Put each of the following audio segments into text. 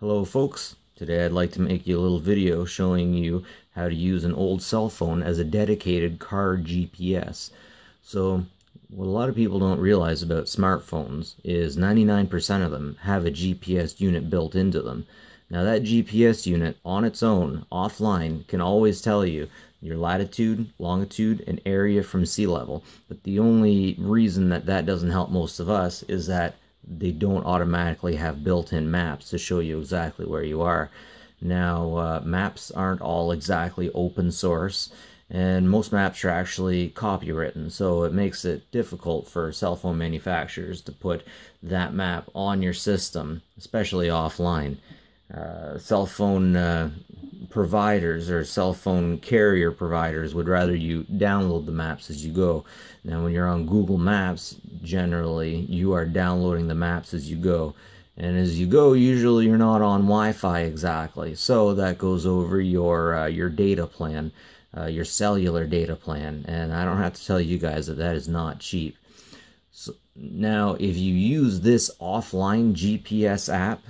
Hello folks, today I'd like to make you a little video showing you how to use an old cell phone as a dedicated car GPS. So what a lot of people don't realize about smartphones is 99% of them have a GPS unit built into them. Now that GPS unit on its own, offline, can always tell you your latitude, longitude, and area from sea level. But the only reason that that doesn't help most of us is that they don't automatically have built-in maps to show you exactly where you are. Now, maps aren't all exactly open source, and most maps are actually copywritten, so it makes it difficult for cell phone manufacturers to put that map on your system, especially offline. Cell phone providers or cell phone carrier providers would rather you download the maps as you go. Now when you're on Google Maps, generally you are downloading the maps as you go, and as you go usually you're not on Wi-Fi exactly, so that goes over your data plan, your cellular data plan, and I don't have to tell you guys that that is not cheap. So, now if you use this offline GPS app,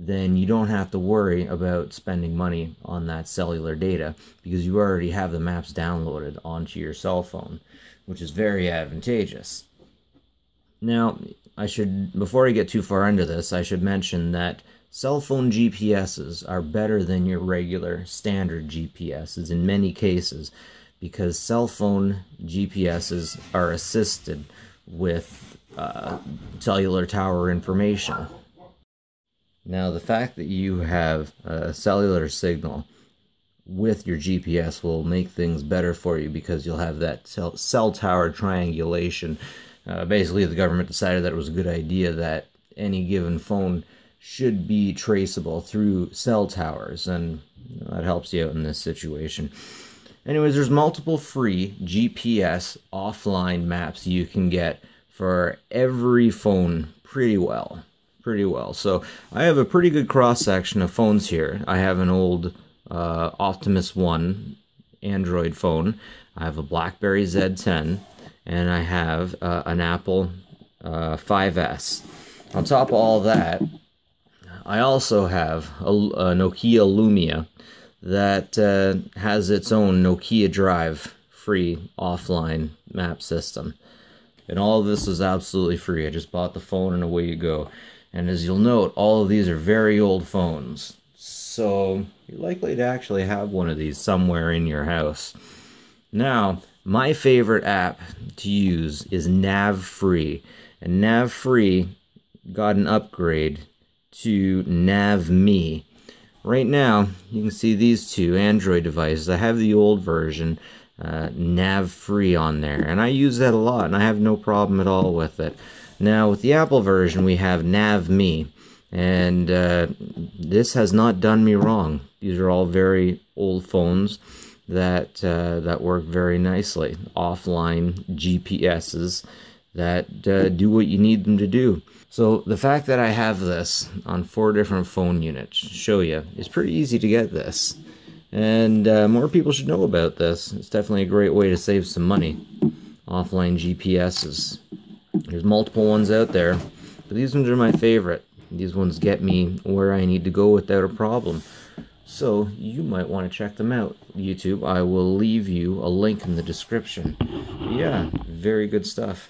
then you don't have to worry about spending money on that cellular data because you already have the maps downloaded onto your cell phone, which is very advantageous. Now, before I get too far into this, I should mention that cell phone GPSs are better than your regular standard GPSs in many cases because cell phone GPSs are assisted with cellular tower information. Now, the fact that you have a cellular signal with your GPS will make things better for you because you'll have that cell tower triangulation. Basically, the government decided that it was a good idea that any given phone should be traceable through cell towers, and that helps you out in this situation. Anyways, there's multiple free GPS offline maps you can get for every phone pretty well. So I have a pretty good cross-section of phones here. I have an old Optimus One Android phone, I have a BlackBerry Z10, and I have an Apple 5S. On top of all that, I also have a Nokia Lumia that has its own Nokia Drive free offline map system. And all of this is absolutely free. I just bought the phone and away you go. And as you'll note, all of these are very old phones, so you're likely to actually have one of these somewhere in your house. Now, my favorite app to use is Navfree, and Navfree got an upgrade to Navmii. Right now, you can see these two Android devices. I have the old version, Navfree, on there, and I use that a lot, and I have no problem at all with it. Now, with the Apple version, we have Navmii, and this has not done me wrong. These are all very old phones that work very nicely. Offline GPSs that do what you need them to do. So the fact that I have this on 4 different phone units to show you, it's pretty easy to get this. And more people should know about this. It's definitely a great way to save some money. Offline GPSs. There's multiple ones out there, but these ones are my favorite. These ones get me where I need to go without a problem. So you might want to check them out, YouTube. I will leave you a link in the description. Yeah, very good stuff.